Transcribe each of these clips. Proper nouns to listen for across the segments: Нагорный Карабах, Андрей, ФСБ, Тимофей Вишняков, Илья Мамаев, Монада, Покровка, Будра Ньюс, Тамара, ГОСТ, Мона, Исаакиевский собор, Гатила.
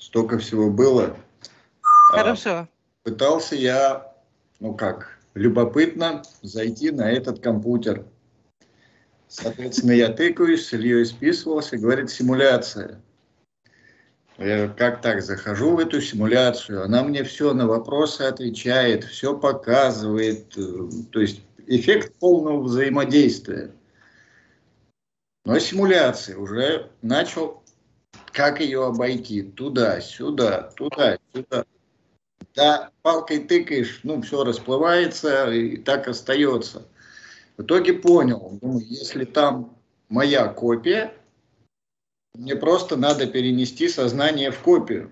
столько всего было. Хорошо. Пытался я, ну как, любопытно зайти на этот компьютер. Соответственно, я тыкаюсь, с Ильей списывался, говорит, симуляция. Я как так, захожу в эту симуляцию, она мне все на вопросы отвечает, все показывает, то есть эффект полного взаимодействия. Но симуляция уже начал, как ее обойти, туда-сюда, туда-сюда. Да, палкой тыкаешь, ну все расплывается и так остается. В итоге понял, думаю, если там моя копия, мне просто надо перенести сознание в копию.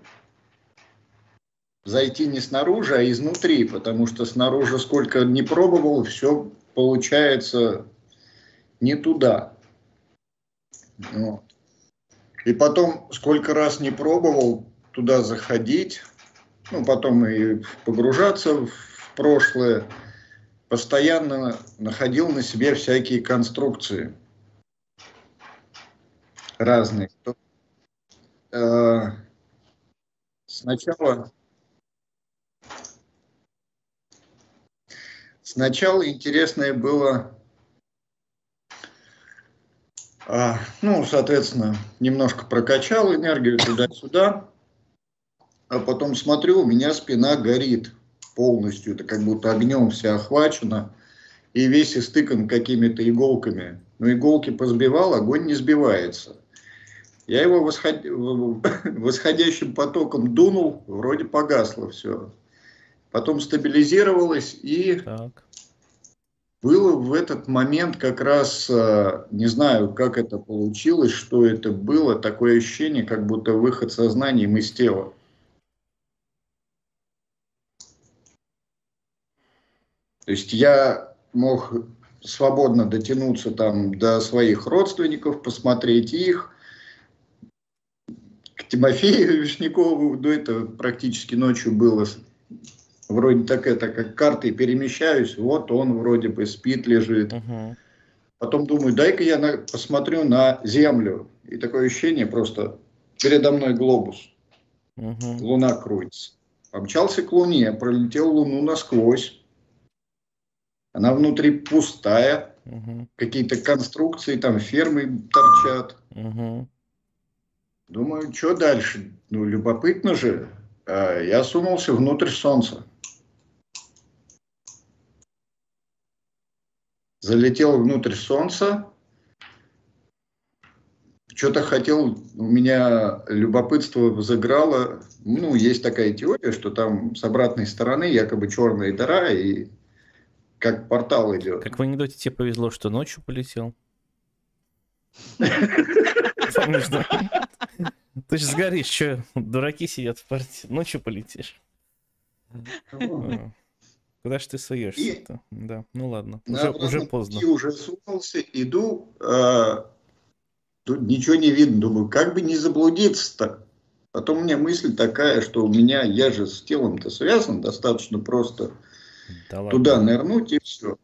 Зайти не снаружи, а изнутри, потому что снаружи сколько ни пробовал, все получается не туда. Вот. И потом, сколько раз не пробовал туда заходить, ну потом и погружаться в прошлое, постоянно находил на себе всякие конструкции разные. Сначала интересное было, ну, соответственно, немножко прокачал энергию туда-сюда, а потом смотрю, у меня спина горит. Полностью, это как будто огнем вся охвачена и весь истыкан какими-то иголками. Но иголки позбивал, огонь не сбивается. Я его восходящим потоком дунул, вроде погасло все. Потом стабилизировалось, и так. Было в этот момент как раз, не знаю, как это получилось, что это было, такое ощущение, как будто выход сознанием из тела. То есть я мог свободно дотянуться там до своих родственников, посмотреть их. К Тимофею Вишнякову, ну, это практически ночью было, вроде так это, как картой перемещаюсь, вот он вроде бы спит, лежит. Угу. Потом думаю, дай-ка я посмотрю на землю. И такое ощущение просто, передо мной глобус, угу. Луна крутится. Помчался к Луне, пролетел Луну насквозь. Она внутри пустая, угу. Какие-то конструкции, там фермы торчат. Угу. Думаю, что дальше? Ну, любопытно же. Я сунулся внутрь Солнца. Залетел внутрь Солнца. Что-то хотел, у меня любопытство взыграло. Ну, есть такая теория, что там с обратной стороны якобы черная дыра и... Как портал идет. Как в анекдоте, тебе повезло, что ночью полетел. Ты же сгоришь, что дураки сидят в партии. Ночью полетишь. Куда ж ты суешься-то? Да, ну ладно. Уже поздно. Я уже сунулся, иду. Тут ничего не видно. Думаю, как бы не заблудиться-то. Потом у меня мысль такая, что у меня, я же с телом-то связан достаточно просто. Да, туда нырнуть и все.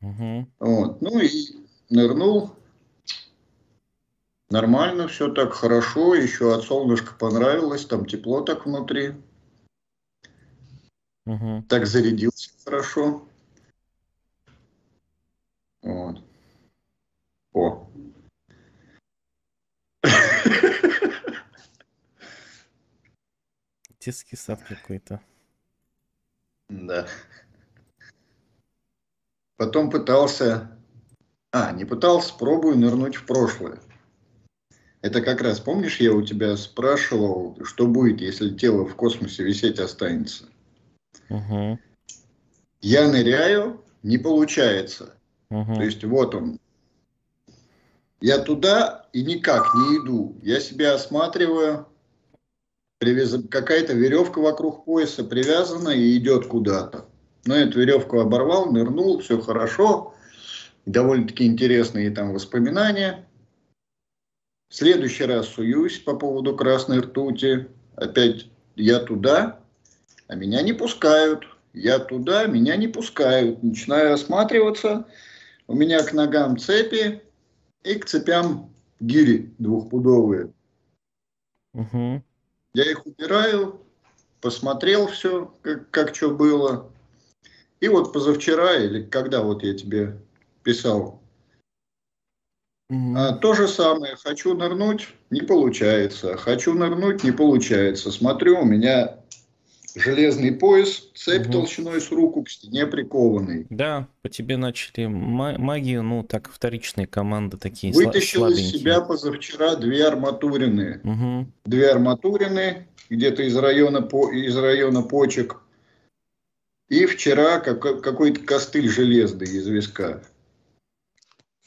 Угу. Вот. Ну и нырнул. Нормально, все так хорошо. Еще от солнышка понравилось. Там тепло так внутри. Угу. Так зарядился хорошо. Вот. О. Детский сад какой-то. Да. Потом пытался... не пытался, пробую нырнуть в прошлое. Это как раз, помнишь, я у тебя спрашивал, что будет, если тело в космосе висеть останется? Угу. Я ныряю, не получается. Угу. То есть вот он. Я туда и никак не иду. Я себя осматриваю... Какая-то веревка вокруг пояса привязана и идет куда-то. Но эту веревку оборвал, нырнул, все хорошо. Довольно-таки интересные там воспоминания. В следующий раз суюсь по поводу красной ртути. Опять я туда, а меня не пускают. Я туда, меня не пускают. Начинаю осматриваться. У меня к ногам цепи и к цепям гири двухпудовые. Угу. Я их убираю, посмотрел все, как что было. И вот позавчера, или когда вот я тебе писал, то же самое, хочу нырнуть, не получается, хочу нырнуть, не получается. Смотрю, у меня железный пояс, цепь толщиной с руку к стене прикованный. Да, по тебе начали магию, ну так вторичные команды такие слабенькие. Вытащил из себя позавчера две арматурины. Две арматурины, где-то из района почек. И вчера какой-то костыль железный из виска.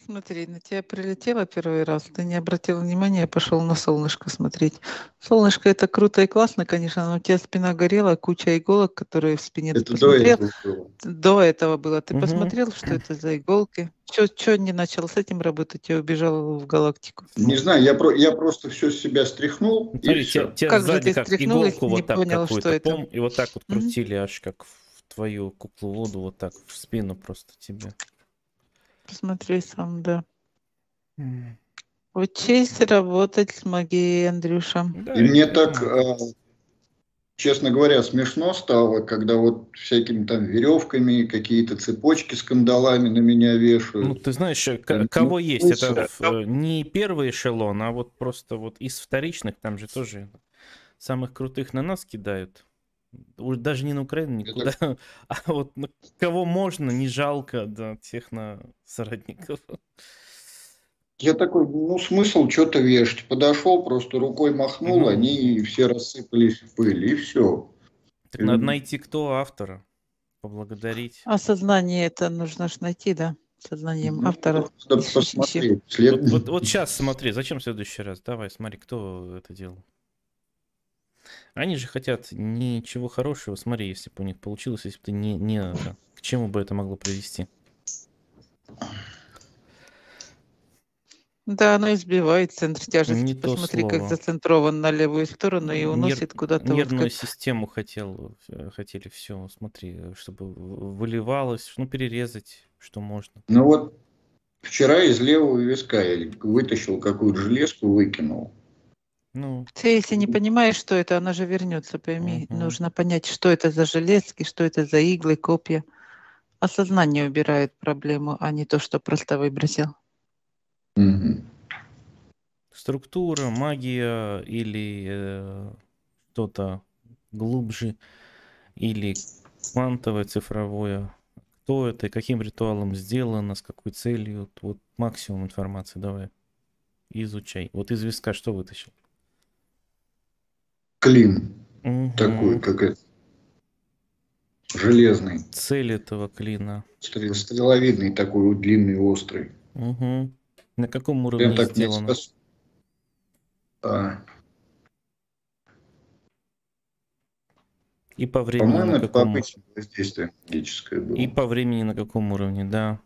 Смотри, на тебя прилетело первый раз, ты не обратил внимания, я пошел на солнышко смотреть. Солнышко это круто и классно, конечно, но у тебя спина горела, куча иголок, которые в спине. Это ты посмотрел. До этого было. Ты посмотрел, что это за иголки? Чего не начал с этим работать, я убежал в галактику. Не знаю, я просто все с себя стряхнул. Смотри, и все. Тебя сзади как иголку вот так какую-то, и вот так вот крутили, аж как в твою куклу воду, вот так в спину просто тебе. Посмотри сам, да. Учись работать с магией, Андрюша. И мне так, честно говоря, смешно стало, когда вот всякими там веревками, какие-то цепочки с кандалами на меня вешают. Ну, ты знаешь, кого есть? Это не первый эшелон, а вот просто вот из вторичных, там же тоже самых крутых на нас кидают. Даже не на Украину, никуда, а вот на кого можно, не жалко, да, всех на соратников. Я такой, ну смысл что-то вешать. Подошел, просто рукой махнул, они все рассыпались в пыль, и все. Так надо найти кто автора, поблагодарить. А сознание это нужно же найти, да, сознанием автора. Вот сейчас смотри, зачем в следующий раз? Давай, смотри, кто это делал. Они же хотят ничего хорошего. Смотри, если бы у них получилось, если бы ты не к чему бы это могло привести. Да, оно избивает центр тяжести. Не посмотри, как зацентрован на левую сторону и уносит куда-то. Нервную вот систему хотели все, смотри, чтобы выливалось, ну перерезать, что можно. Ну вот вчера из левого виска я вытащил какую-то железку, выкинул. Ну. Ты, если не понимаешь, что это, она же вернется, пойми. Нужно понять, что это за железки, что это за иглы, копья. Осознание убирает проблему, а не то, что просто выбросил. Структура, магия или что-то глубже, или квантовое, цифровое. Кто это, каким ритуалом сделано, с какой целью. Вот максимум информации давай. Изучай. Вот из виска что вытащил? Клин такой, как это, железный. Цель этого клина. Стреловидный такой, вот, длинный, острый. На каком уровне прям так сделано? И по времени. По-моему, это обычное воздействие магическое было. И по времени на каком уровне, да.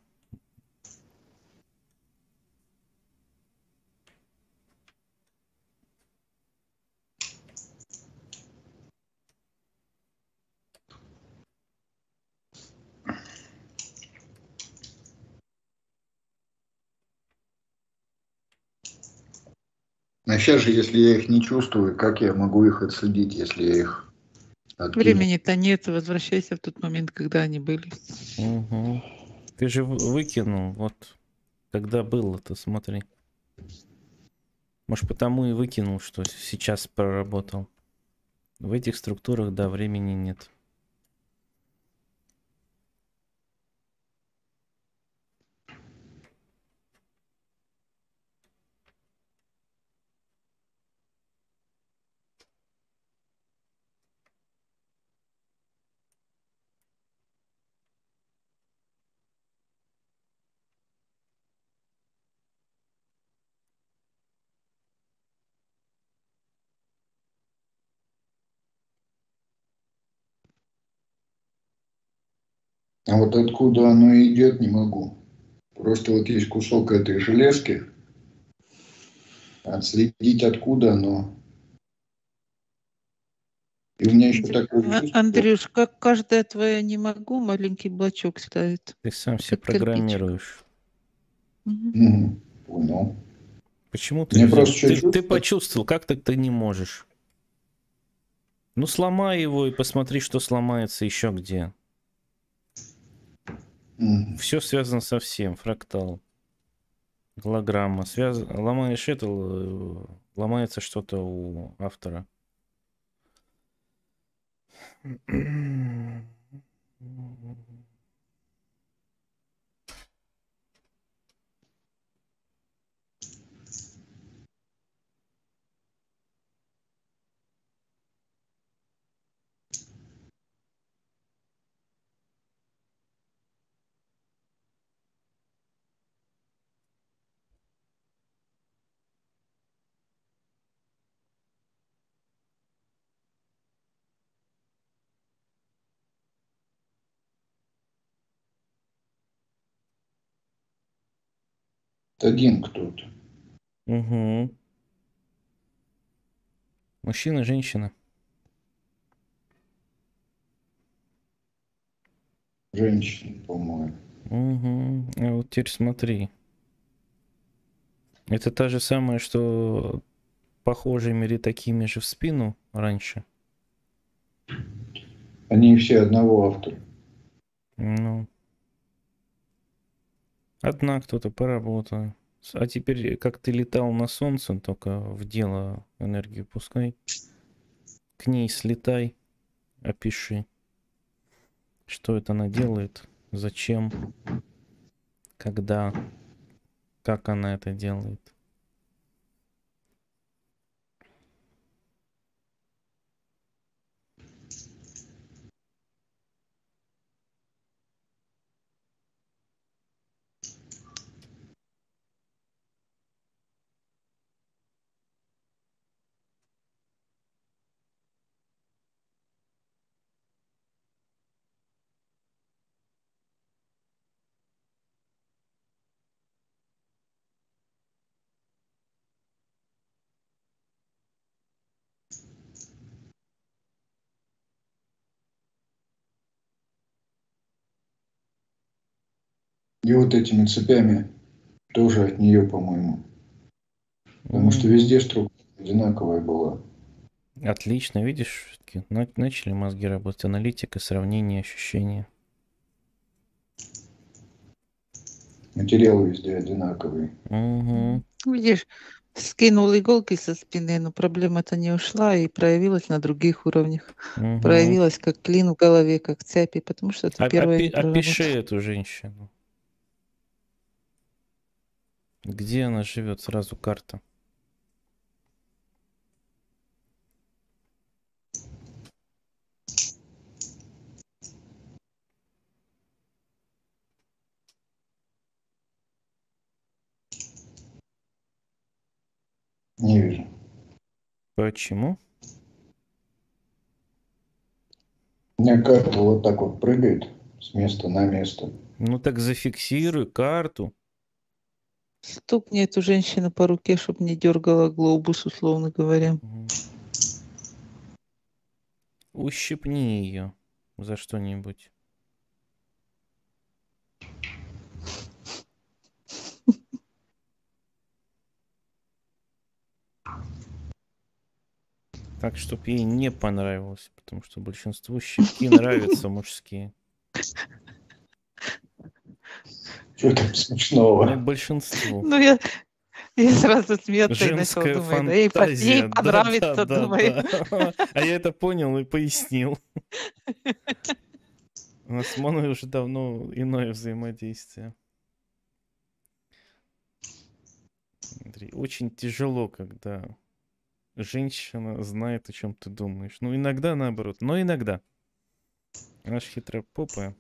А сейчас же, если я их не чувствую, как я могу их отследить, если я их откину? Времени-то нет, возвращайся в тот момент, когда они были. Ты же выкинул, вот, когда было-то, смотри. Может, потому и выкинул, что сейчас проработал. В этих структурах, да, времени нет. А вот откуда оно идет, не могу. Просто вот есть кусок этой железки. Отследить, откуда оно. И у меня еще такое чувство. Андрюш, как каждое твое «не могу» маленький блочок ставит. Ты сам все программируешь. Понял. Почему ты почувствовал, как так ты не можешь? Ну сломай его и посмотри, что сломается еще где. Все связано со всем. Фрактал. Голограмма. Ломаешь это, ломается что-то у автора. Один кто-то. Угу. Мужчина, женщина. Женщина, по-моему. Угу. А вот теперь смотри. Это та же самая, что похожие мели такими же в спину раньше. Они все одного автора. Ну. Одна кто-то поработала. А теперь, как ты летал на солнце, только в дело энергию пускай. К ней слетай, опиши, что это она делает, зачем, когда, как она это делает. И вот этими цепями тоже от нее, по-моему. Потому что везде структура одинаковая была. Отлично, видишь, начали мозги работать. Аналитика, сравнение, ощущения. Материалы везде одинаковые. Угу. Видишь, скинул иголки со спины, но проблема-то не ушла и проявилась на других уровнях. Угу. Проявилась как клин в голове, как цепи, потому что это первое. Опиши эту женщину. Где она живет? Сразу карта. Не вижу. Почему? У меня карта вот так вот прыгает с места на место. Ну так зафиксируй карту. Стукни эту женщину по руке, чтобы не дергала глобус, условно говоря. Ущипни ее за что-нибудь. Так, чтобы ей не понравилось, потому что большинству щипки нравятся мужские. Что там смешного? Ну, большинство. Ну, я сразу смеялся и начал думать, да, ей понравится, да, думаю. Да. А я это понял и пояснил. У нас с Моной уже давно иное взаимодействие. Андрей, очень тяжело, когда женщина знает, о чем ты думаешь. Ну, иногда наоборот, но иногда. Она же хитрая попа.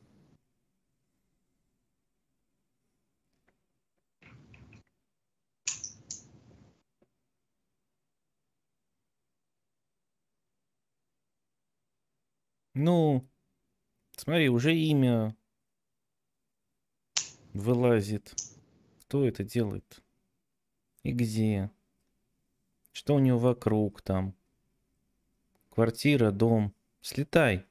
Ну, смотри, уже имя вылазит. Кто это делает? И где? Что у него вокруг там? Квартира, дом. Слетай.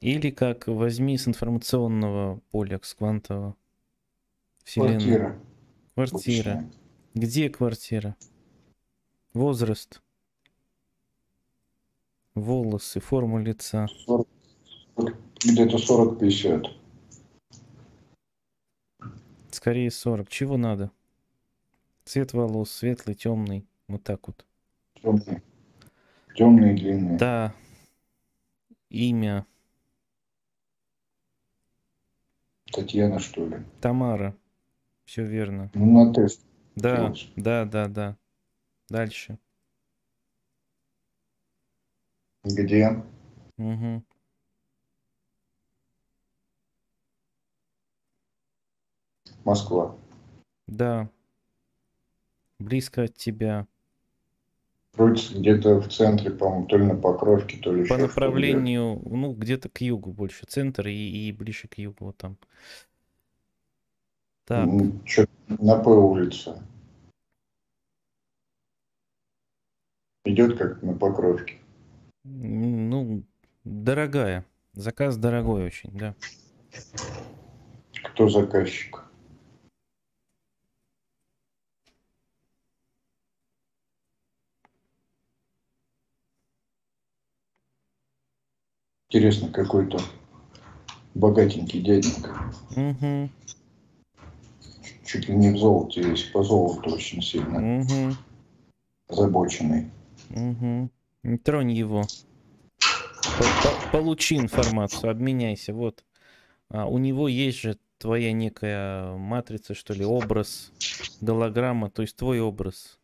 Или как возьми с информационного поля, с квантового. Вселенной. Квартира. Квартира. Общая. Где квартира? Возраст. Волосы, форма лица. 40, где-то 40-50. Скорее 40. Чего надо? Цвет волос светлый, темный. Вот так вот. Темный. Темный, длинный. Да. Имя. Татьяна, что ли? Тамара. Все верно. Ну, на тест. Да, делаешь. Да. Дальше. Где? Угу. Москва. Да. Близко от тебя. Крутится где-то в центре, по-моему, то ли на Покровке, то ли... По направлению, ну, где-то к югу больше. Центр и ближе к югу, вот там. Так. На П улица. Идет как на Покровке. Ну, дорогая. Заказ дорогой очень, да. Кто заказчик? Интересно, какой-то богатенький дяденька. Угу. Чуть ли не в золоте есть, по золоту очень сильно озабоченный. Угу. Не тронь его. Получи информацию, обменяйся. Вот. У него есть же твоя некая матрица, что ли, образ, голограмма, то есть твой образ.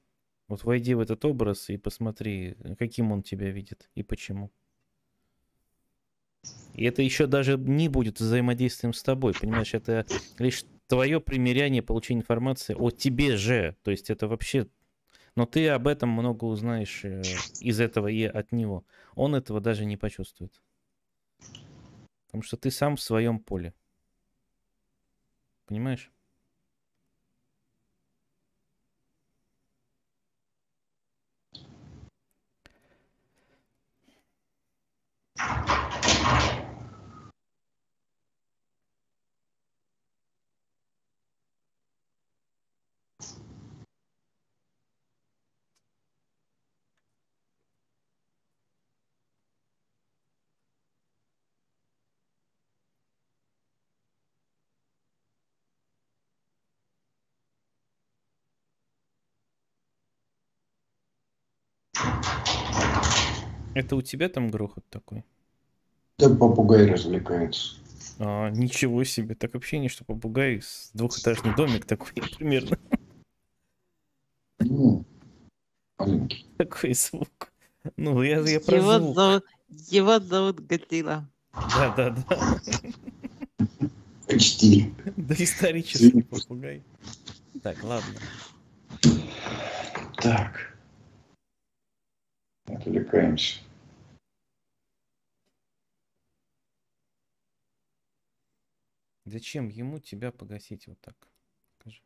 Вот войди в этот образ и посмотри, каким он тебя видит и почему. И это еще даже не будет взаимодействием с тобой, понимаешь, это лишь... Твое примиряние, получение информации о тебе же. То есть это вообще... Но ты об этом много узнаешь из этого и от него. Он этого даже не почувствует. Потому что ты сам в своем поле. Понимаешь? Это у тебя там грохот такой? Да, попугай развлекается. А, ничего себе, так вообще не что попугай, двухэтажный домик такой примерно. Ну, маленький. Такой звук. Ну, я про звук. Его зовут Гатила. Да. Почти. Да, исторический попугай. Так, ладно. Так. Отвлекаемся. Зачем ему тебя погасить вот так? Скажи.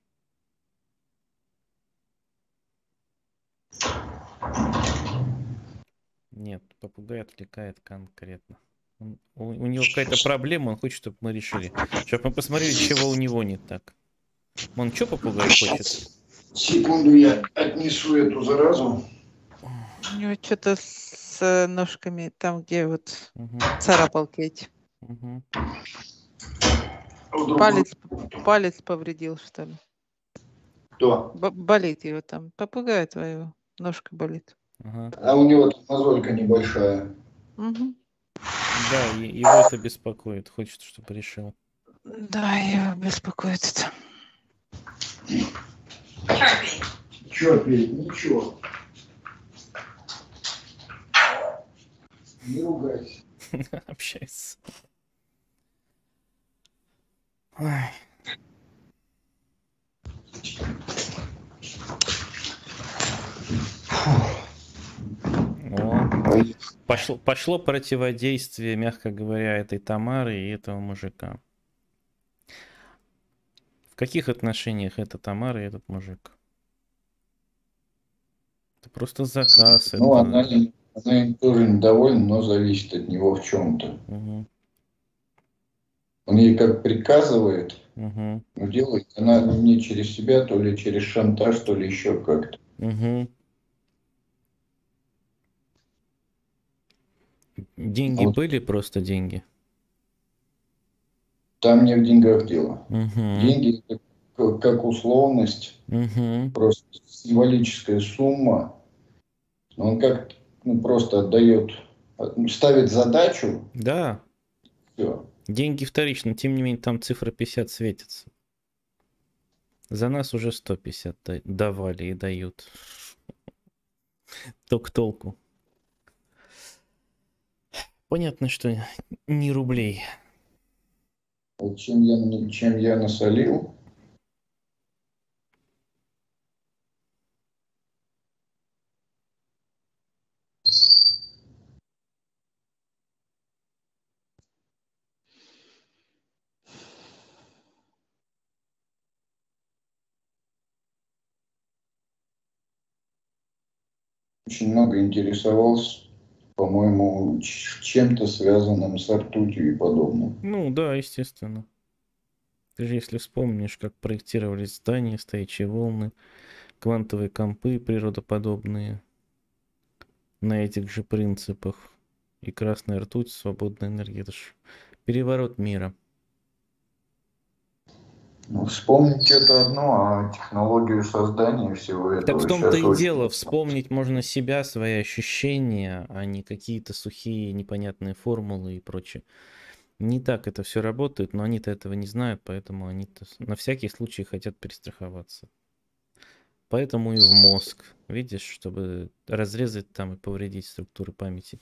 Нет, попугай отвлекает конкретно. У него какая-то проблема, он хочет, чтобы мы решили. Сейчас мы посмотрели, чего у него не так. Он что, попугай хочет? Секунду, я отнесу эту заразу. У него что-то с ножками, там где вот царапалки эти. Палец повредил, что ли? Кто? Болит его там. Попугая твоего. Ножка болит. А у него мозолька небольшая. Да, его это беспокоит. Хочет, чтобы решил. Да, его беспокоит это. Черт, ничего. Не ругайся. Общайся. Ой. Пошло противодействие, мягко говоря, этой Тамары и этого мужика. В каких отношениях эта Тамара и этот мужик? Это просто заказ. Ну, это... Она им тоже недовольна, но зависит от него в чем-то. Он ей как приказывает, Угу. Делает она не через себя, то ли через шантаж, то ли еще как-то. Угу. Деньги вот. Были просто деньги? Там не в деньгах дело. Угу. Деньги как условность, угу. просто символическая сумма. Он как просто отдает, ставит задачу. Да. Все. Деньги вторично, тем не менее там цифра 50 светится. За нас уже 150 давали и дают. Только толку. Понятно, что не рублей. Вот чем я насолил? Очень много интересовался, по-моему, чем-то связанным с ртутью и подобным. Ну да, естественно. Ты же если вспомнишь, как проектировались здания, стоячие волны, квантовые компы природоподобные на этих же принципах. И красная ртуть, свободная энергия. Это же переворот мира. Ну, вспомнить это одно, а технологию создания всего этого... Так в том-то и дело, вспомнить можно себя, свои ощущения, а не какие-то сухие непонятные формулы и прочее. Не так это все работает, но они-то этого не знают, поэтому они-то на всякий случай хотят перестраховаться. Поэтому и в мозг, видишь, чтобы разрезать там и повредить структуры памяти.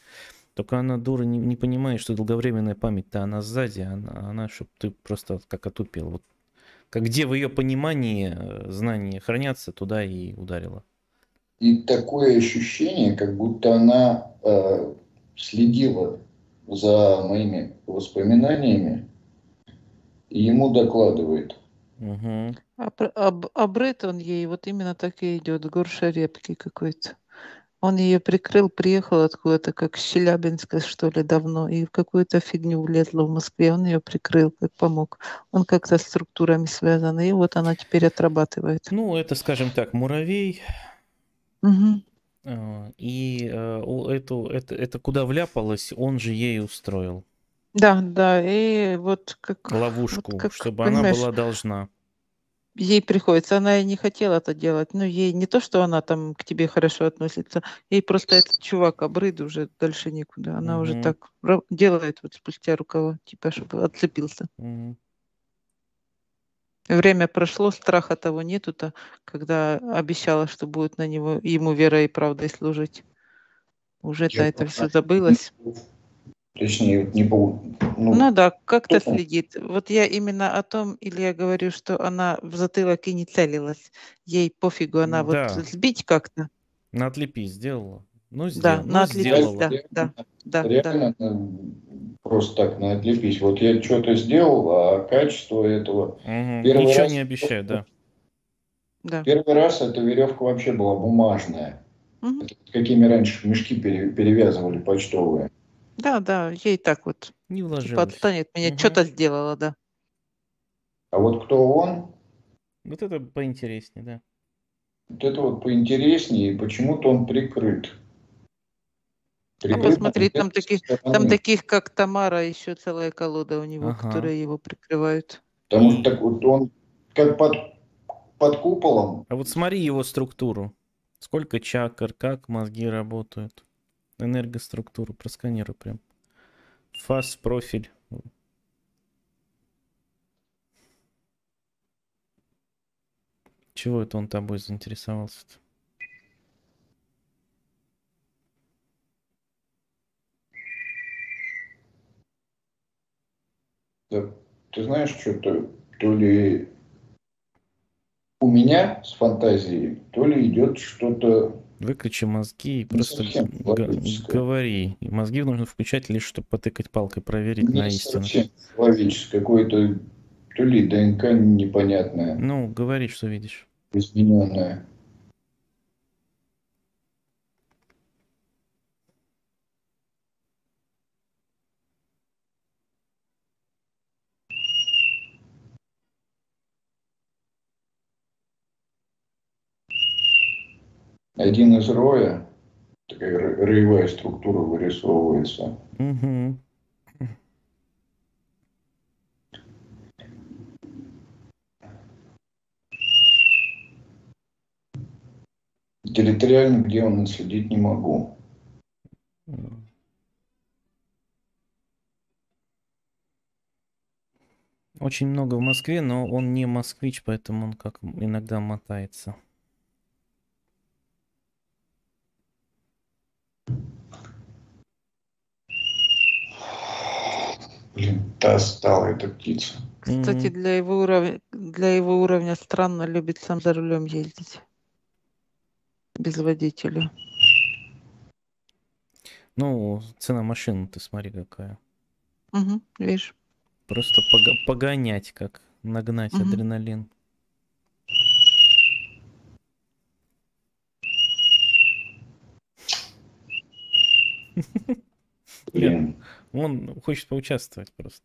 Только она, дура, не понимает, что долговременная память-то она сзади, она чтобы ты просто как отупел, вот. Как где в ее понимании знания хранятся, туда и ударила. И такое ощущение, как будто она следила за моими воспоминаниями и ему докладывает. Угу. А бред он ей вот именно так и идет, горша репки какой-то. Он ее прикрыл, приехал откуда-то, как с Челябинска, что ли, давно, и в какую-то фигню влезла в Москве. Он ее прикрыл, как помог. Он как-то с структурами связан, и вот она теперь отрабатывает. Ну, это, скажем так, муравей. Угу. И это куда вляпалась, он же ей устроил. Да, да, и вот как... Ловушку, вот как, чтобы она была должна. Ей приходится, она и не хотела это делать, но ей не то, что она там к тебе хорошо относится, ей просто этот чувак обрыд уже дальше никуда, она уже так делает вот спустя рукава, типа, чтобы отцепился. Время прошло, страха того нету-то, когда обещала, что будет на него, ему верой и правдой служить. Уже на это все забылось. Точнее, не буду. Ну да, как-то следит. Вот я именно о том, Илья, говорю, что она в затылок и не целилась. Ей пофигу, она да. вот сбить как-то. На отлепи сделала. Ну, сделала. Да, ну, на отлепись, да, да, да. Реально да. просто так на отлепись. Вот я что-то сделал, а качество этого... Угу. Ничего раз... не обещаю, да. да. Первый раз эта веревка вообще была бумажная. Угу. Это, какими раньше мешки перевязывали почтовые. Да, да, ей так вот не вложилась. Подстанет меня, угу. что-то сделала, да. А вот кто он? Вот это поинтереснее, да. Вот это вот поинтереснее, и почему-то он прикрыт. А посмотри, там таких, как Тамара, еще целая колода у него, ага. которые его прикрывают. Потому что так вот он как под куполом. А вот смотри его структуру. Сколько чакр, как мозги работают. Энергоструктуру просканируй прям. Фаз, профиль. Чего это он тобой заинтересовался-то? Да, ты знаешь, что-то то ли у меня с фантазией, то ли идет что-то. Выключи мозги и просто говори. Мозги нужно включать лишь, чтобы потыкать палкой, проверить на истину. Человеческое, какое-то то ли ДНК непонятное. Ну, говори, что видишь. Измененное. один из роя, такая роевая структура вырисовывается. Угу. Территориально, где он, отследить не могу. Очень много в Москве, но он не москвич, поэтому он как иногда мотается. Блин, та стала эта птица. Кстати, для его уровня странно любит сам за рулем ездить. Без водителя. Ну, цена машины, ты смотри, какая. Угу, видишь. Просто погонять, как нагнать адреналин. Блин. Он хочет поучаствовать просто.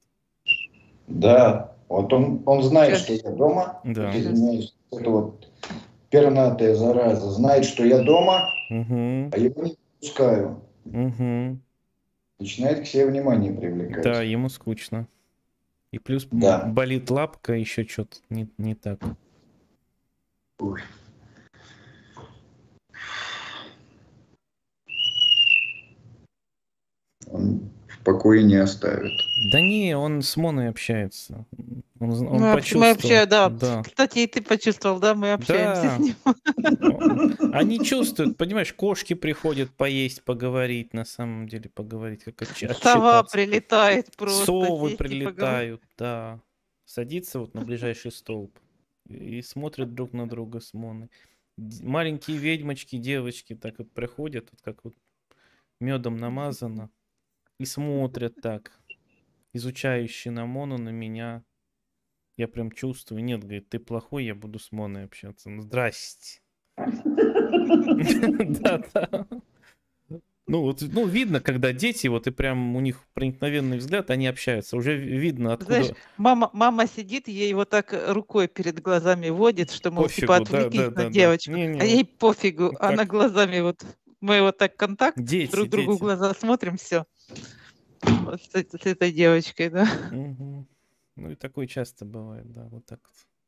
Да, вот он знает, что я дома. Да. Пернатая зараза знает, что я дома, а его не пускаю. Начинает к себе внимание привлекать. Да, ему скучно. И плюс болит лапка, еще что-то не так. Ой. Он в покое не оставит. Да не, он с Моной общается. Он почувствовал. Мы общаемся, да. Кстати, и ты почувствовал, да, мы общаемся с ним. Они чувствуют, понимаешь, кошки приходят поесть, поговорить, на самом деле поговорить. Как сова прилетает просто. Совы прилетают, да. Садится вот на ближайший столб и смотрят друг на друга с Моной. Маленькие ведьмочки, девочки так вот приходят, вот как вот медом намазано, и смотрят так, изучающие на Мону, на меня. Я прям чувствую. Нет, говорит, ты плохой, я буду с Моной общаться. Ну, здрасте. Да-да. Ну, вот, ну, видно, когда дети, вот и прям у них проникновенный взгляд, они общаются. Уже видно, откуда... Знаешь, мама сидит, ей вот так рукой перед глазами водит, что, мол, типа, отвлекись на девочку. А ей пофигу, она глазами вот... Мы вот так контакт, друг другу в глаза смотрим, все. Вот с этой девочкой, да. Ну и такое часто бывает, да, вот так.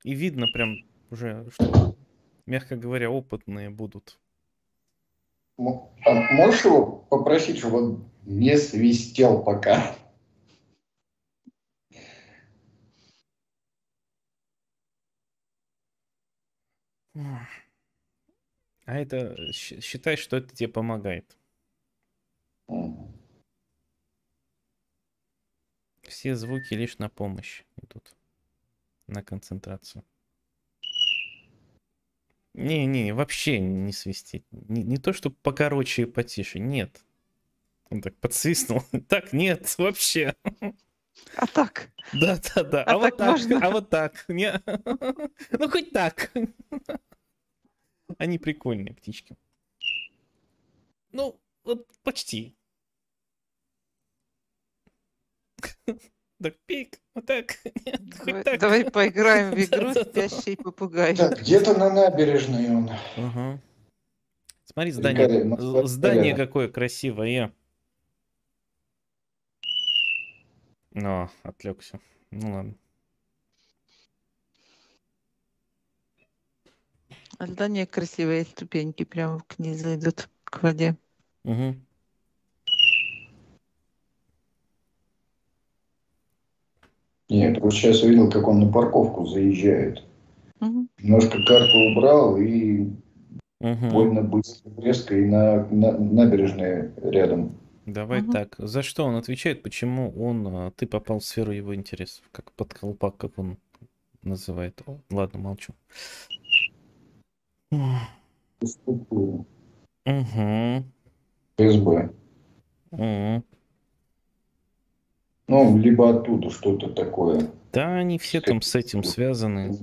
И видно прям уже, что, мягко говоря, опытные будут. А можешь его попросить, чтобы он не свистел пока? А это, считай, что это тебе помогает. Все звуки лишь на помощь идут, на концентрацию. Не, вообще не свистеть. Не то, что покороче и потише, нет. Он так подсвистнул. Так, нет, вообще. А так? Да. А вот так, а вот так. Ну, хоть так. Они прикольные птички. Ну, вот почти. Так, пик, вот так. Нет, давай, так. Давай поиграем в игру «Спящий попугай». Да, где-то на набережной он. Ага. Смотри, здание какое красивое. Но, отвлекся. Ну ладно. Здание красивое, ступеньки прямо к низу идут, к воде. Угу. Нет, вот сейчас увидел, как он на парковку заезжает. Угу. Немножко карту убрал и больно быстро, резко, и на набережной рядом. Давай так. За что он отвечает? Почему ты попал в сферу его интересов? Как под колпак, как он называет. Ладно, молчу. ФСБ. Ну, либо оттуда что-то такое. Да, они все там с этим связаны.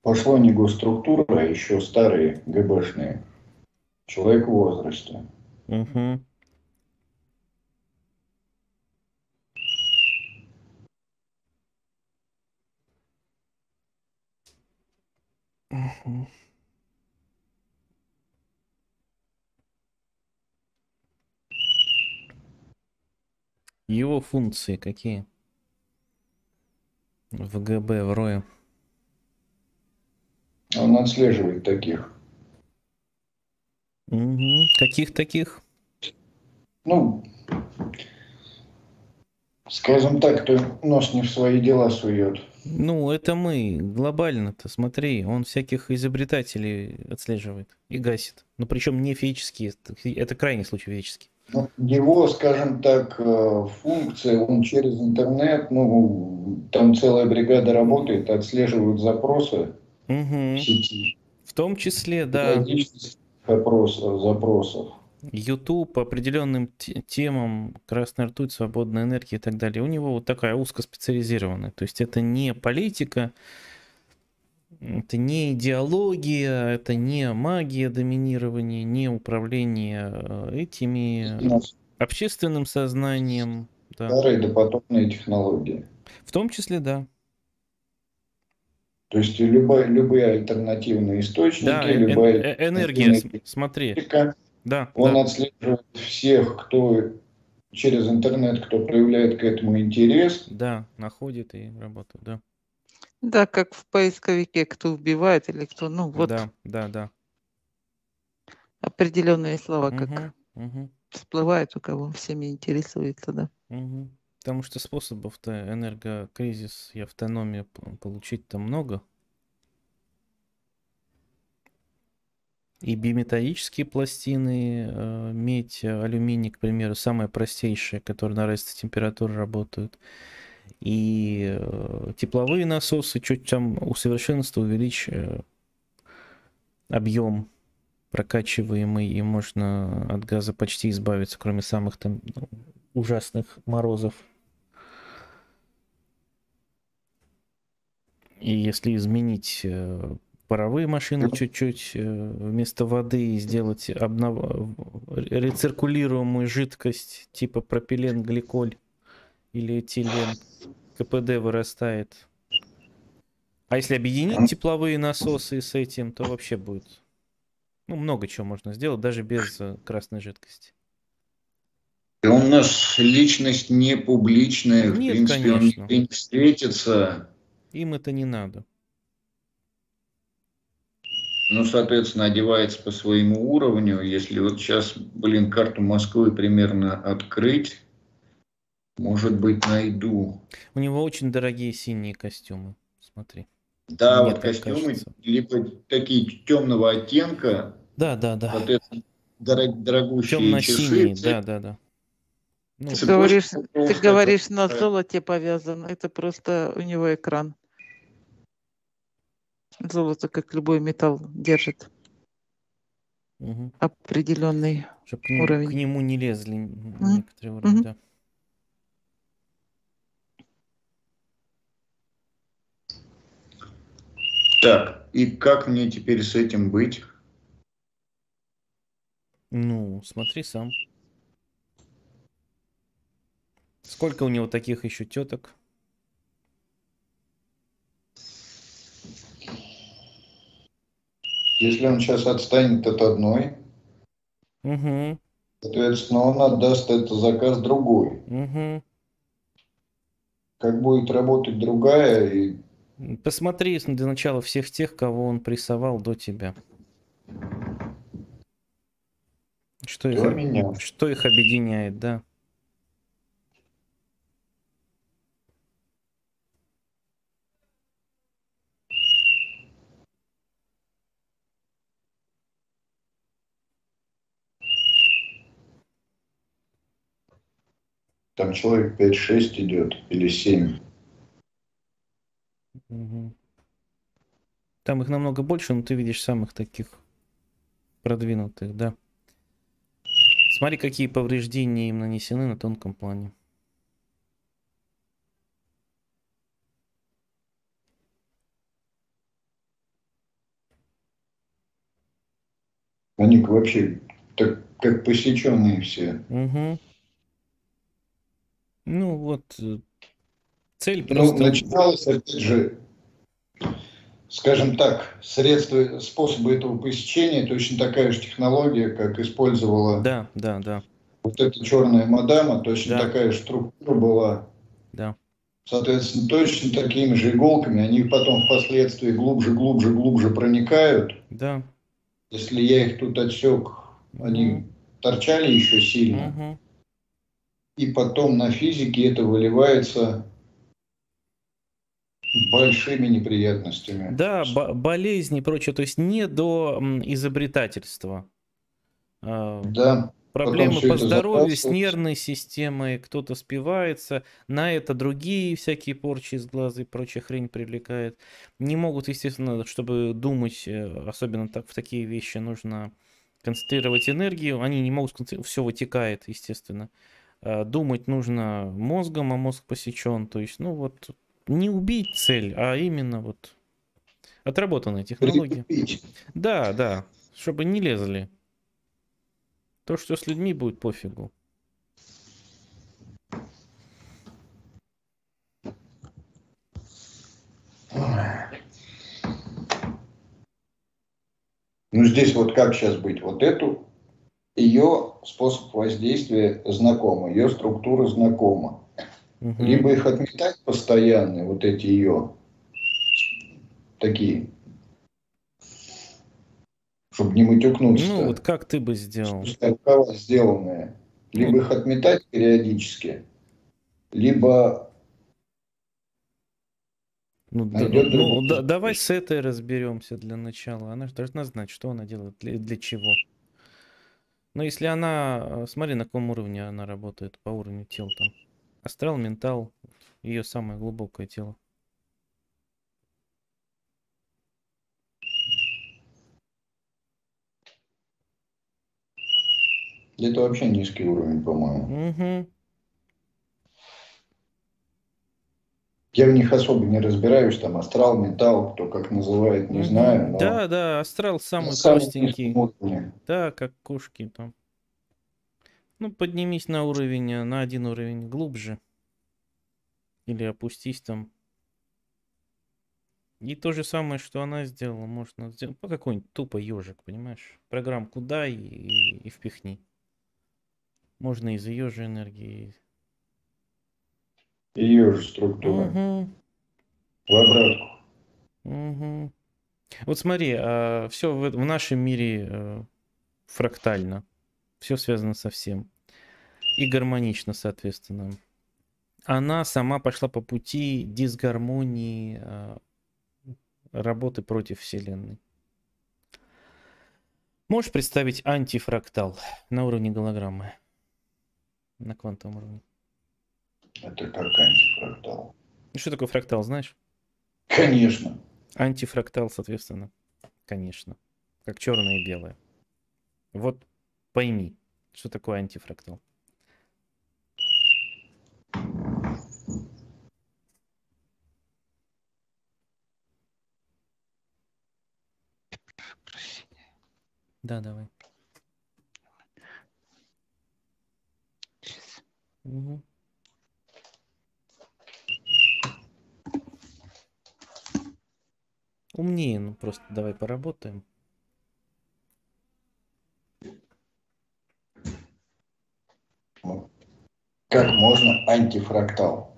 Пошло не госструктура, а еще старые ГБшные. Человек в возрасте. Угу. Угу. Его функции какие? В ГБ, в РОЕ. Он отслеживает таких. Угу. Каких таких? Ну, скажем так, кто нос не в свои дела сует. Ну, это мы. Глобально-то, смотри, он всяких изобретателей отслеживает и гасит. Но причем не физические, это крайний случай физический. Его, скажем так, функции, он через интернет, ну, там целая бригада работает, отслеживают запросы в сети. В том числе, да. Периодичность запросов. YouTube, определенным темам, красная ртуть, свободная энергия и так далее. У него вот такая узкоспециализированная. То есть это не политика, это не идеология, это не магия доминирования, не управление этими общественным сознанием. Старые допотопные технологии. В том числе, да. То есть любые альтернативные источники, да, любая энергия, смотри. Да, он отслеживает всех, кто через интернет, кто проявляет к этому интерес. Да, находит и работает, да. Да, как в поисковике, кто убивает или кто, ну вот. Да, да, да. Определенные слова, как всплывают, у кого всеми интересуется, да. Угу. Потому что способов-то энергокризис и автономия получить-то много. И биметаллические пластины, медь, алюминий, к примеру, самые простейшие, которые на разной температуре работают. И тепловые насосы, чуть там усовершенствовать, увеличить объем прокачиваемый, и можно от газа почти избавиться, кроме самых там ужасных морозов. И если изменить паровые машины чуть-чуть, вместо воды сделать рециркулируемую жидкость типа пропилен, гликоль или этилен, КПД вырастает. А если объединить тепловые насосы с этим, то вообще будет, ну, много чего можно сделать, даже без красной жидкости. Он у нас личность не публичная, в принципе, конечно. Он не светится. Им это не надо. Ну, соответственно, одевается по своему уровню. Если вот сейчас, блин, карту Москвы примерно открыть, может быть, найду. У него очень дорогие синие костюмы, смотри. Да, мне вот костюмы, кажется, либо такие темного оттенка. Да, да, да. Соответственно, дорогущие темно-синие, да, да, да. Ну, ты говоришь, на золоте повязано. Это просто у него экран. Золото, как любой металл, держит определенный уровень. К нему не лезли некоторые уровни, да. Так, и как мне теперь с этим быть? Ну, смотри сам. Сколько у него таких еще теток? Если он сейчас отстанет от одной, соответственно, он отдаст этот заказ другой. Как будет работать другая? И... Посмотри для начала всех тех, кого он прессовал до тебя. Что их объединяет, да? Там человек 5-6 идет, или 7. Там их намного больше, но ты видишь самых таких продвинутых, да. Смотри, какие повреждения им нанесены на тонком плане. Они вообще так, как посеченные все. Ну вот, цель просто... Ну, начиналось, опять же, скажем так, средства, способы этого посещения, точно такая же технология, как использовала вот эта черная мадама, точно такая же структура была. Да. Соответственно, точно такими же иголками, они потом впоследствии глубже проникают. Да. Если я их тут отсек, они торчали еще сильно. Угу. И потом на физике это выливается большими неприятностями. Да, болезни и прочее. То есть не до изобретательства. Да. Проблемы по здоровью, с нервной системой, кто-то спивается, на это другие всякие порчи из глаза и прочая хрень привлекает. Не могут, естественно, чтобы думать, особенно так, в такие вещи нужно концентрировать энергию, они не могут концентрировать, все вытекает, естественно. Думать нужно мозгом, а мозг посечен, то есть, ну вот, не убить цель, а именно вот отработанная технология. Да, да, чтобы не лезли. То, что с людьми будет, пофигу. Ну, здесь вот как сейчас быть? Вот эту, ее способ воздействия знакома, ее структура знакома. Угу. Либо их отметать постоянно, вот эти ее, такие, чтобы не матюкнуться. Ну, вот как ты бы сделал? Сделанное. Либо их отметать периодически, либо... Ну, давай с этой разберемся для начала. Она же должна знать, что она делает, для чего. Но если она... Смотри, на каком уровне она работает, по уровню тел там. Астрал, ментал, ее самое глубокое тело. Это вообще низкий уровень, по-моему. Угу. Я в них особо не разбираюсь, там астрал, металл, кто как называет, не знаю. Но... Да, да, астрал самый простенький. Да, как кошки там. Ну, поднимись на уровень, на один уровень глубже. Или опустись там. И то же самое, что она сделала, можно сделать. Ну, какой-нибудь тупо ежик, понимаешь? Программку дай и впихни. Можно из ее же энергии. Ее же структура. Угу. В обратку. Угу. Вот смотри, все в нашем мире фрактально. Все связано со всем. И гармонично, соответственно. Она сама пошла по пути дисгармонии, работы против Вселенной. Можешь представить антифрактал на уровне голограммы? На квантовом уровне. Это как антифрактал? И что такое фрактал, знаешь? Конечно. Антифрактал, соответственно. Конечно. Как черное и белое. Вот пойми, что такое антифрактал. Да, давай. Угу. Умнее, ну просто давай поработаем. Как можно антифрактал?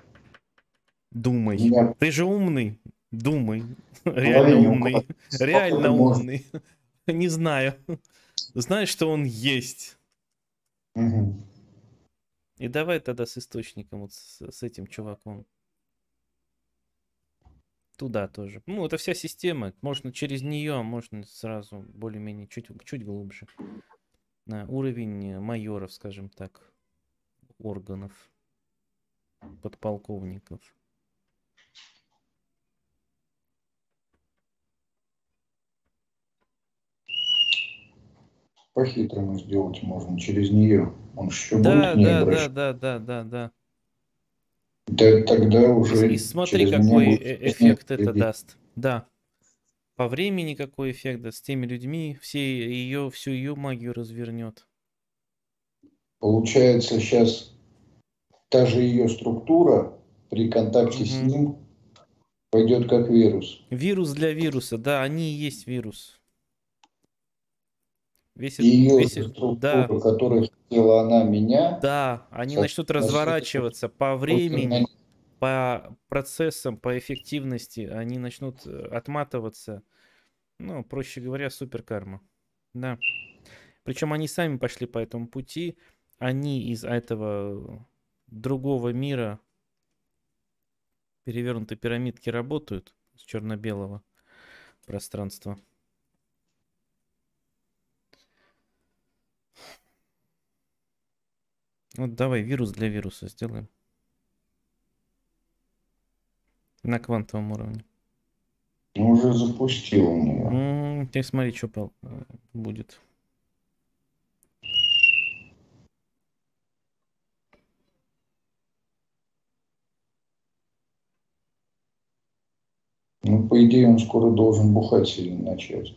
Думай. Меня... Ты же умный. Думай. Реально умный. Реально умный. Не знаю. Знаешь, что он есть. Угу. И давай тогда с источником, вот с этим чуваком. Туда тоже. Ну, это вся система. Можно через нее, можно сразу более-менее чуть глубже. На уровень майоров, скажем так. Органов. Подполковников. По-хитрому сделать можно через нее. Он еще будет не обращаться. Да, тогда уже. И смотри, какой эффект это даст. Да. По времени какой эффект даст с теми людьми, всю ее магию развернет. Получается, сейчас та же ее структура при контакте с ним Пойдет как вирус. Вирус для вируса, да, они и есть вирус. Ее структура, которая хотела она меня. Да, они начнут разворачиваться по времени, по процессам, по эффективности. Они начнут отматываться. Ну, проще говоря, суперкарма. Да. Причем они сами пошли по этому пути. Они из этого другого мира перевернутой пирамидки работают с черно-белого пространства. Вот давай вирус для вируса сделаем. На квантовом уровне. Уже запустил у него. Ты смотри, что будет. Ну, по идее, он скоро должен бухать сильно начать.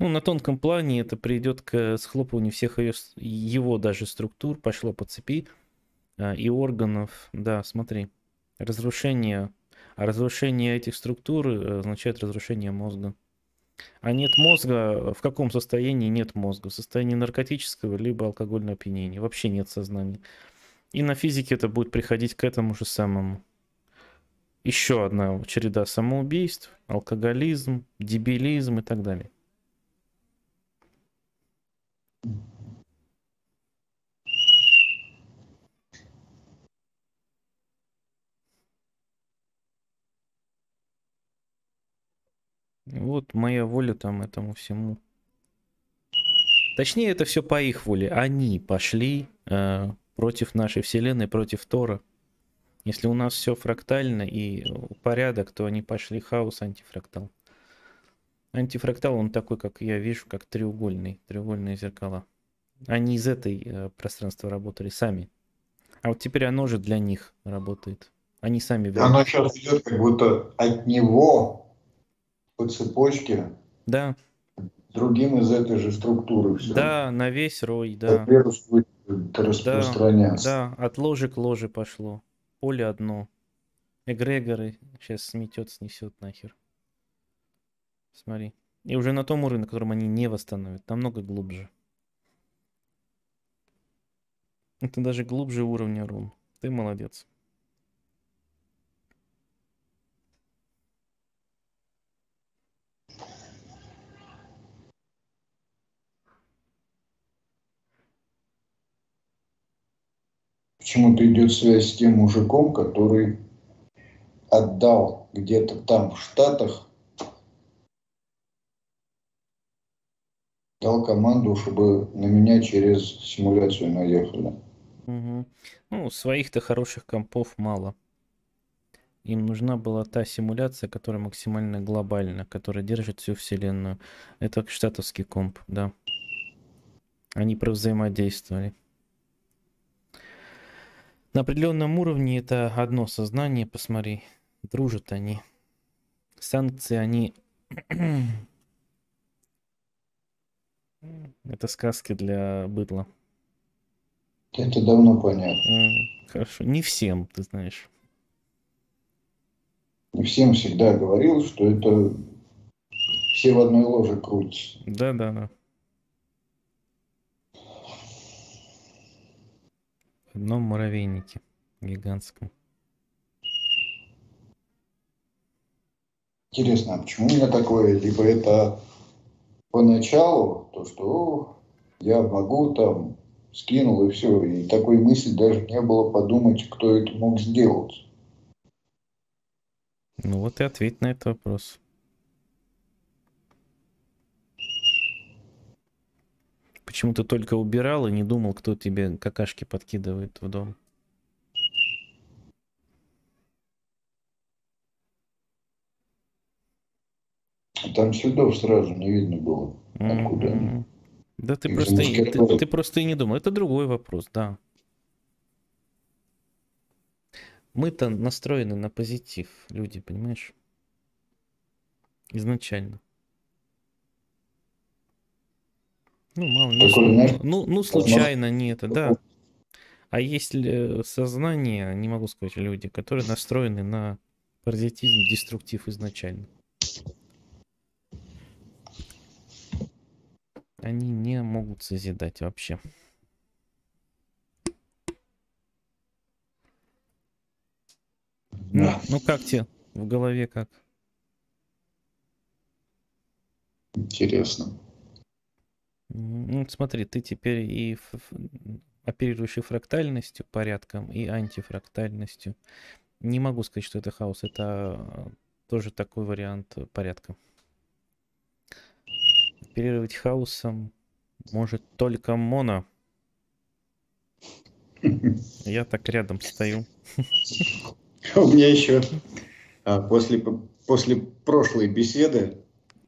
Ну, на тонком плане это придет к схлопыванию всех его даже структур, пошло по цепи и органов. Да, смотри, разрушение. А разрушение этих структур означает разрушение мозга. А нет мозга, в каком состоянии нет мозга? В состоянии наркотического либо алкогольного опьянения. Вообще нет сознания. И на физике это будет приходить к этому же самому. Еще одна череда самоубийств, алкоголизм, дебилизм и так далее. Вот моя воля там этому всему. Точнее, это все по их воле. Они пошли против нашей вселенной, против Тора. Если у нас все фрактально и порядок, то они пошли хаос, антифрактал. Антифрактал, он такой, как я вижу, как треугольный, треугольные зеркала. Они из этой пространства работали сами. А вот теперь оно же для них работает. Они сами... Оно сейчас идет как будто от него... по цепочке, да, другим из этой же структуры. Все. Да, на весь рой, да. Вирус будет распространяться. Да, от ложек ложе пошло. Поле одно. Эгрегоры сейчас сметет, снесет нахер. Смотри. И уже на том уровне, на котором они не восстановят. Намного глубже. Это даже глубже уровня рун. Ты молодец. Почему-то идет связь с тем мужиком, который отдал где-то там в Штатах, дал команду, чтобы на меня через симуляцию наехали. Угу. Ну, своих-то хороших компов мало. Им нужна была та симуляция, которая максимально глобальна, которая держит всю вселенную. Это штатовский комп, да. Они провзаимодействовали. На определенном уровне это одно сознание, посмотри, дружат они. Санкции они... это сказки для быдла. Это давно понятно. Хорошо, не всем, ты знаешь. Не всем всегда говорил, что это все в одной ложе крутятся. Да-да-да. В одном муравейнике гигантском. Интересно, а почему у меня такое? Либо это поначалу, то что я могу там, скинул и все. И такой мысли даже не было подумать, кто это мог сделать. Ну вот и ответь на этот вопрос. Почему ты только убирал и не думал, кто тебе какашки подкидывает в дом? Там следов сразу не видно было, откуда они. Да ты просто, ты просто и не думал. Это другой вопрос, да. Мы-то настроены на позитив, люди, понимаешь? Изначально. Ну, мало ли, ну, случайно не это, да. А есть сознание, не могу сказать, люди, которые настроены на Паразитизм, деструктив изначально. Они не могут созидать вообще. Да. Ну как тебе? В голове как? Интересно. Ну, смотри, ты теперь и оперирующий фрактальностью, порядком, и антифрактальностью. Не могу сказать, что это хаос. Это тоже такой вариант порядка. Оперировать хаосом может только моно. Я так рядом стою. У меня еще после прошлой беседы,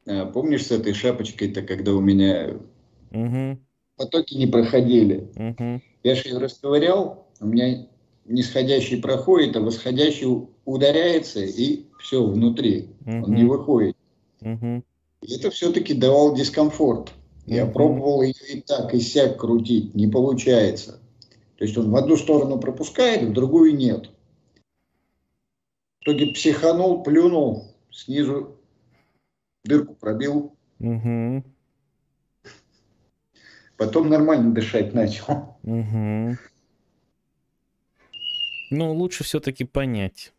помнишь, с этой шапочкой-то, когда у меня потоки не проходили. Я же их расковырял, у меня нисходящий проходит, а восходящий ударяется, и все внутри, он не выходит. Это все-таки давал дискомфорт. Я пробовал ее и так, и сяк крутить, не получается. То есть он в одну сторону пропускает, в другую нет. В итоге психанул, плюнул, снизу дырку пробил. Потом нормально дышать начал. Ну, лучше все-таки понять.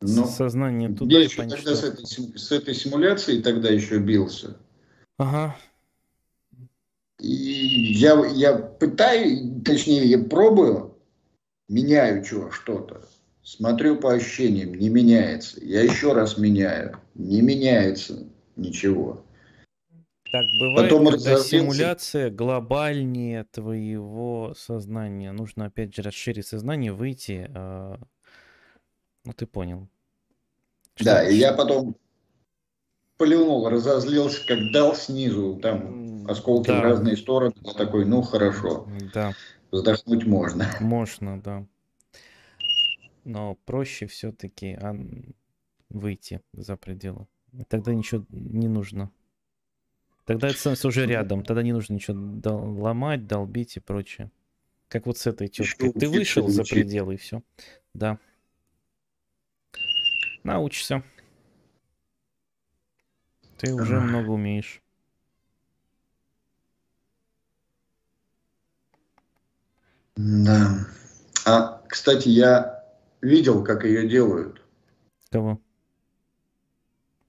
Но сознание туда. Я еще тогда с этой симуляцией тогда еще бился. И я пытаюсь, точнее, я пробую, меняю что-то. Смотрю по ощущениям, не меняется. Я еще раз меняю, не меняется ничего. Так бывает, потом когда симуляция глобальнее твоего сознания. Нужно опять же расширить сознание, выйти. Ну ты понял. Да, и я потом плюнул, разозлился, как дал снизу, там осколки в разные стороны. Я такой, ну хорошо, вздохнуть можно. Можно, да. Но проще все-таки выйти за пределы. Тогда ничего не нужно. Тогда это уже рядом. Тогда не нужно ничего ломать, долбить и прочее. Как вот с этой теткой. Ты вышел за пределы и все. Да. Научишься. Ты уже много умеешь. Да. А, кстати, я видел, как ее делают. Кого?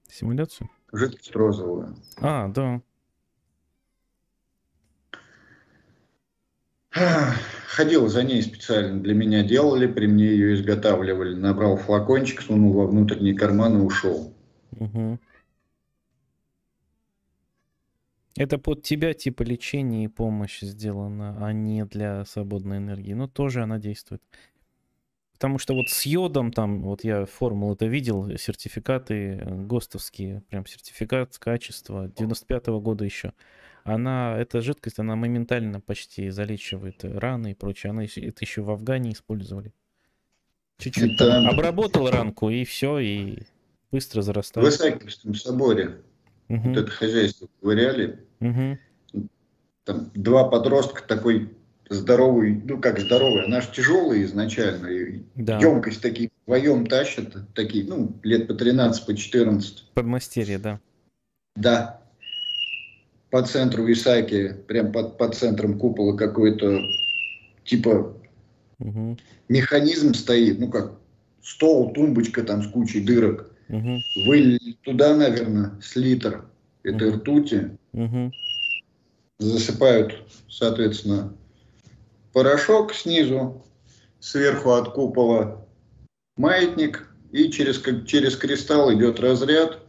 Симуляцию? Жидкость розовую. А, да. Ходил за ней специально, для меня делали, при мне ее изготавливали. Набрал флакончик, сунул во внутренний карман и ушел. Это под тебя типа лечение и помощь сделано, а не для свободной энергии. Но тоже она действует. Потому что вот с йодом там, вот я формулу-то видел, сертификаты ГОСТовские, прям сертификат качества 95-го года еще. Она, эта жидкость, она моментально почти залечивает раны и прочее. Она, это еще в Афгане использовали. Чуть-чуть обработал ранку и все, и быстро зарастает. В Исаакиевском соборе вот это хозяйство ковыряли. Там два подростка такой... здоровый, ну как здоровый, она же тяжелая изначально, емкость такие вдвоем тащат, такие, ну, лет по 13, по 14. Подмастерье, да. Да. По центру Исааки, прям под центром купола какой-то, типа, механизм стоит, ну как, стол, тумбочка там с кучей дырок. Вылили туда, наверное, с литр этой ртути. Засыпают, соответственно, порошок снизу, сверху от купола маятник, и через кристалл идет разряд,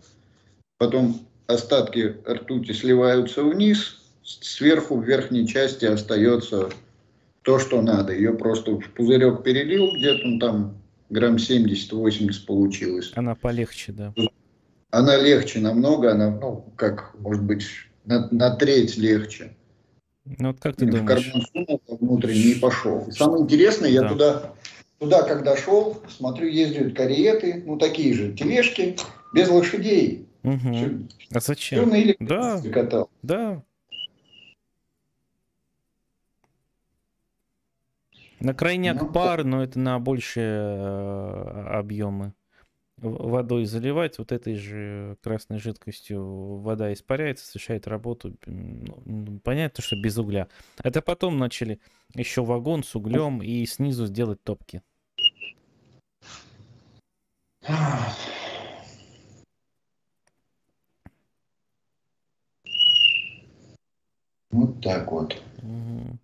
потом остатки ртути сливаются вниз, сверху в верхней части остается то, что надо. Ее просто в пузырек перелил, где-то там грамм 70-80 получилось. Она полегче, да? Она легче намного, она, ну, как, может быть, на треть легче. Ну, вот как ты думаешь? В карман сунул, внутренний пошел. Самое интересное, я туда когда шел, смотрю, ездят кареты, ну такие же тележки, без лошадей. А зачем? Да. Катал. Да. На крайняк пар, но это на большие объемы. водой заливать, вот этой же красной жидкостью вода испаряется, совершает работу. Понятно, что без угля. Это потом начали еще вагон с углем и снизу сделать топки. Вот так вот. Угу.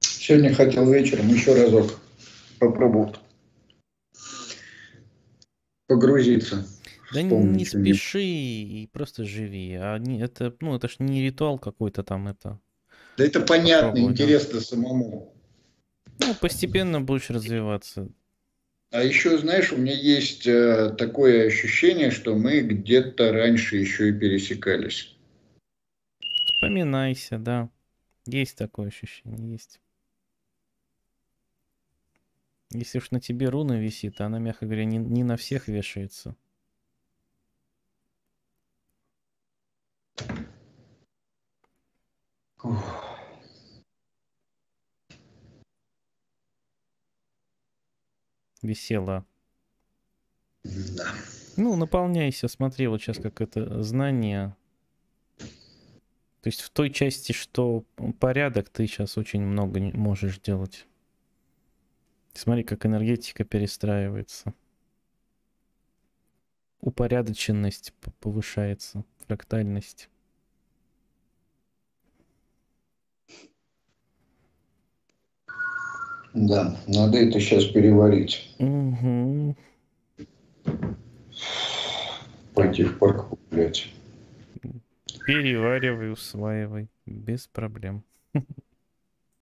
Сегодня хотел вечером еще разок попробовать погрузиться. Да не спеши и просто живи. А не, это, ну, это ж не ритуал какой-то там. Это. Да это понятно, интересно самому. Ну, постепенно будешь развиваться. А еще, знаешь, у меня есть такое ощущение, что мы где-то раньше еще и пересекались. Вспоминайся, да. Есть такое ощущение, есть. Если уж на тебе руна висит, она, мягко говоря, не на всех вешается. Ух. Висела. Да. Ну, наполняйся, смотри, вот сейчас как это знание. То есть в той части, что порядок, ты сейчас очень много можешь делать. Смотри, как энергетика перестраивается. Упорядоченность повышается, фрактальность. Да, надо это сейчас переварить. Угу. Пойти в парк гулять. Переваривай, усваивай, без проблем.